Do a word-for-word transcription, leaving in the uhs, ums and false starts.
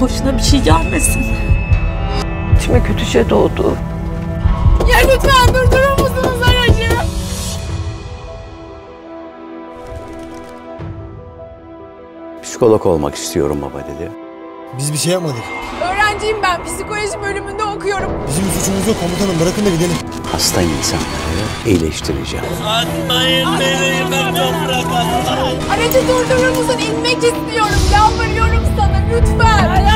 başına bir şey gelmesin. İçime kötü şey doğdu. Ya lütfen durdurur musunuz aracı? Psikolog olmak istiyorum baba dedi. Biz bir şey yapmadık. Öğrenciyim ben, psikoloji bölümünde okuyorum. Bizim suçumuz yok komutanım, bırakın da gidelim. Hasta insanları iyileştireceğim. Atmayın beni, ben toprağa. Aracı durdurur musun? İnmek istiyorum, yalvarıyorum sana lütfen.